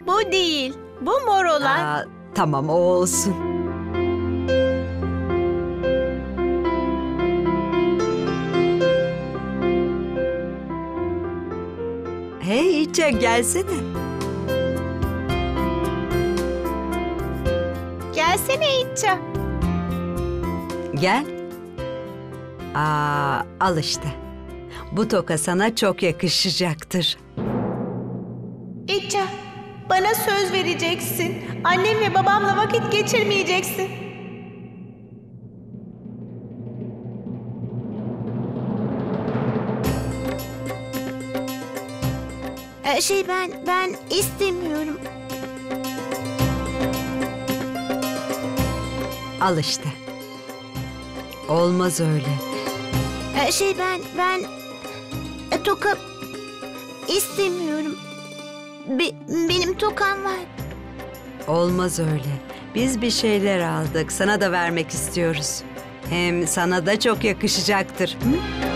Bu değil. Bu mor olan. Aa, tamam, o olsun. Hey Ichcha, gelsene. Gelsene Ichcha. Gel. Aa, al işte. Bu toka sana çok yakışacaktır. Ichcha, bana söz vereceksin. Annem ve babamla vakit geçirmeyeceksin. Ben istemiyorum. Al işte. Olmaz öyle. Ben toka istemiyorum. Benim tokam var. Olmaz öyle. Biz bir şeyler aldık. Sana da vermek istiyoruz. Hem sana da çok yakışacaktır. Hı?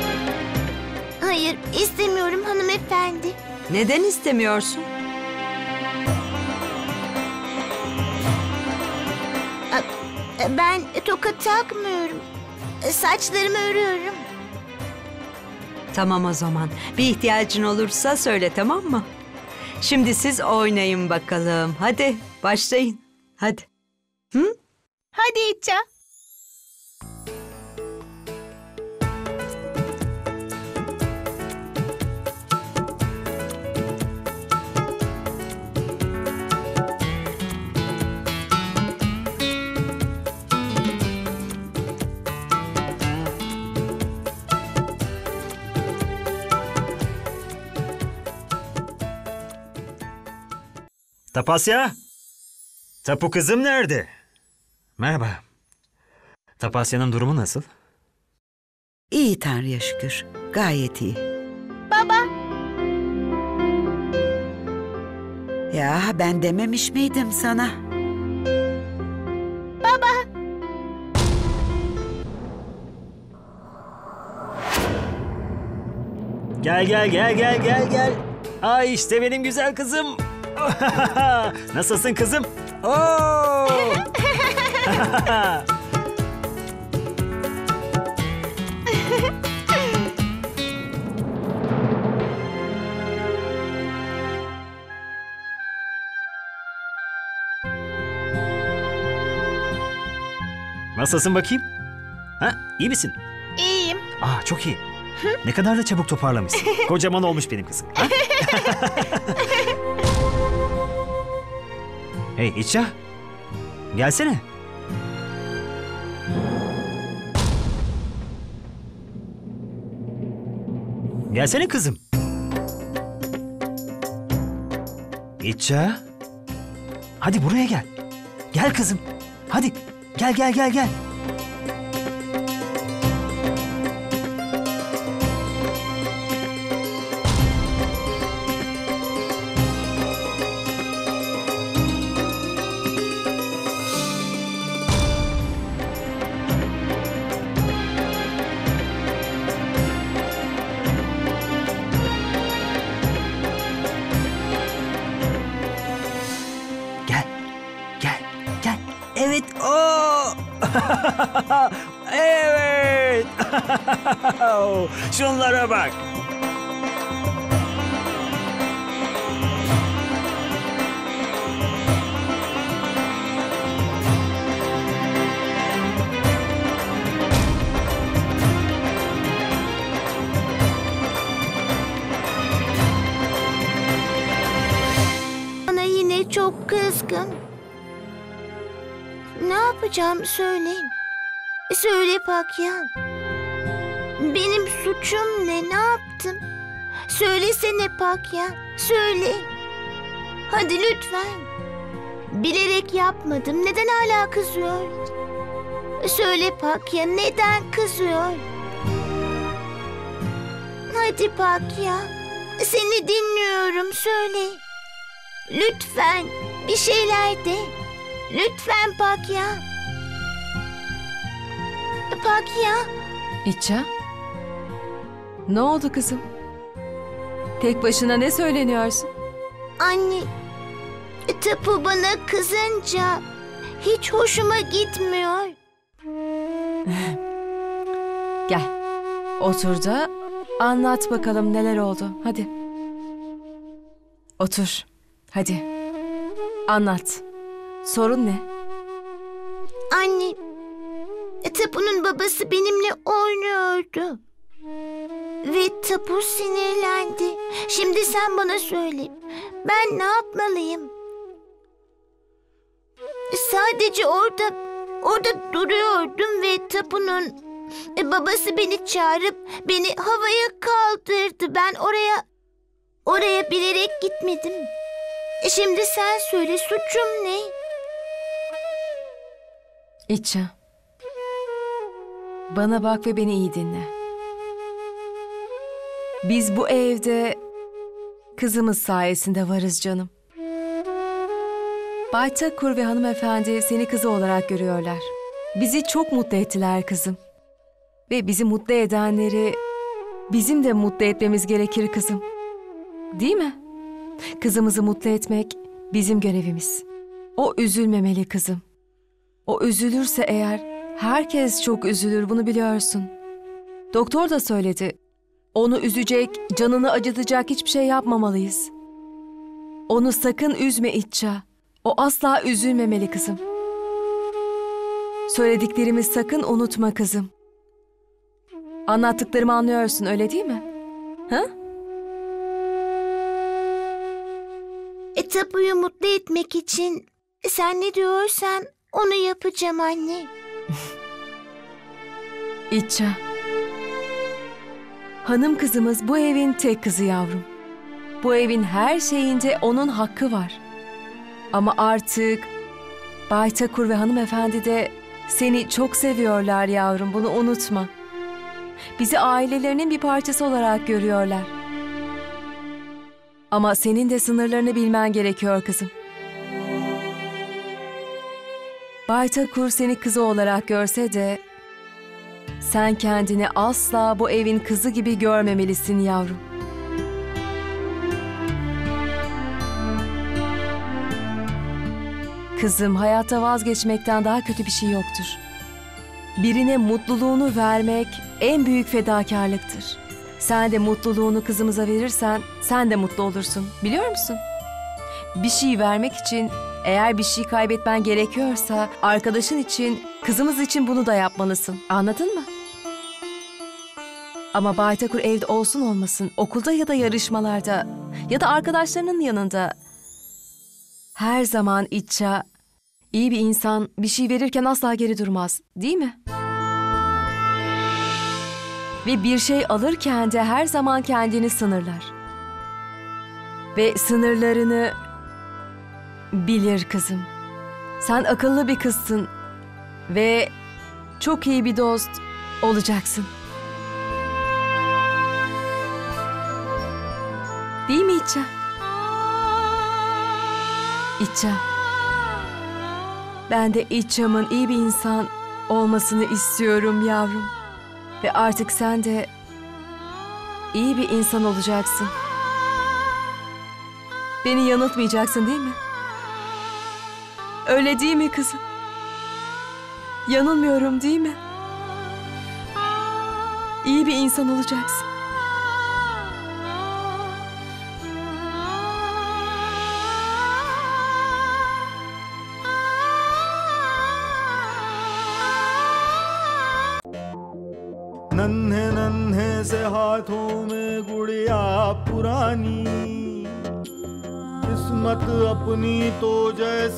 Hayır, istemiyorum hanımefendi. Neden istemiyorsun? Ben toka takmıyorum. Saçlarımı örüyorum. Tamam o zaman. Bir ihtiyacın olursa söyle, tamam mı? Şimdi siz oynayın bakalım. Hadi başlayın. Hadi. Hı? Hadi Ichcha. Tapasya? Tapu kızım nerede? Merhaba. Tapasya'nın durumu nasıl? İyi Tanrı'ya şükür. Gayet iyi. Baba! Ya ben dememiş miydim sana? Baba! Gel. Ay işte benim güzel kızım. Nasılsın kızım? Oo! Nasılsın bakayım? Ha, iyi misin? İyiyim. Aa, çok iyi. Ne kadar da çabuk toparlamışsın. Kocaman olmuş benim kızım. Ha? Hey Ichcha, gelsene. Gelsene kızım. Ichcha, hadi buraya gel. Gel kızım, hadi gel. Evet. Şunlara bak. Bana yine çok kızgın. Ne yapacağım söyleyin. Söyle Pakyan. Benim suçum ne? Ne yaptım? Söylesene Pakyan. Söyle. Hadi lütfen. Bilerek yapmadım. Neden hala kızıyor? Söyle Pakyan. Neden kızıyor? Hadi Pakyan. Seni dinliyorum. Söyle. Lütfen. Bir şeyler de. Lütfen Pakyan. Pakya. Ichcha. Ne oldu kızım? Tek başına ne söyleniyorsun? Anne, Tapu bana kızınca hiç hoşuma gitmiyor. Gel, otur da anlat bakalım neler oldu. Hadi. Otur, hadi. Anlat. Sorun ne? Anne, Tapu'nun babası benimle oynuyordu. Ve Tapu sinirlendi. Şimdi sen bana söyle. Ben ne yapmalıyım? Sadece orada duruyordum ve Tapu'nun babası beni çağırıp beni havaya kaldırdı. Ben oraya bilerek gitmedim. Şimdi sen söyle, suçum ne? Ichcha, bana bak ve beni iyi dinle. Biz bu evde kızımız sayesinde varız canım. Bay Thakur ve hanımefendi seni kızı olarak görüyorlar. Bizi çok mutlu ettiler kızım. Ve bizi mutlu edenleri bizim de mutlu etmemiz gerekir kızım. Değil mi? Kızımızı mutlu etmek bizim görevimiz. O üzülmemeli kızım. O üzülürse eğer herkes çok üzülür, bunu biliyorsun. Doktor da söyledi. Onu üzecek, canını acıtacak hiçbir şey yapmamalıyız. Onu sakın üzme Ichcha. O asla üzülmemeli kızım. Söylediklerimi sakın unutma kızım. Anlattıklarımı anlıyorsun, öyle değil mi? Ha? Tapu'yu mutlu etmek için sen ne diyorsan onu yapacağım anne. Ichcha, hanım kızımız bu evin tek kızı yavrum. Bu evin her şeyinde onun hakkı var. Ama artık Bay Thakur ve hanımefendi de seni çok seviyorlar yavrum, bunu unutma. Bizi ailelerinin bir parçası olarak görüyorlar. Ama senin de sınırlarını bilmen gerekiyor kızım. Bay Thakur seni kızı olarak görse de sen kendini asla bu evin kızı gibi görmemelisin yavrum. Kızım, hayatta vazgeçmekten daha kötü bir şey yoktur. Birine mutluluğunu vermek en büyük fedakarlıktır. Sen de mutluluğunu kızımıza verirsen sen de mutlu olursun, biliyor musun? Bir şey vermek için eğer bir şey kaybetmen gerekiyorsa arkadaşın için, kızımız için bunu da yapmalısın. Anladın mı? Ama Bay Thakur evde olsun olmasın, okulda ya da yarışmalarda ya da arkadaşlarının yanında her zaman Ichcha, iyi bir insan, bir şey verirken asla geri durmaz, değil mi? Ve bir şey alırken de her zaman kendini sınırlar. Ve sınırlarını bilir kızım. Sen akıllı bir kızsın ve çok iyi bir dost olacaksın. Değil mi Ichcha? Ichcha, ben de Ichcha'mın iyi bir insan olmasını istiyorum yavrum. Ve artık sen de iyi bir insan olacaksın. Beni yanıltmayacaksın değil mi? Öyle değil mi kızım? Yanılmıyorum değil mi? İyi bir insan olacaksın. नन्हे नन्हे से हाथों में गुड़िया पुरानी किस्मत अपनी तो जैसे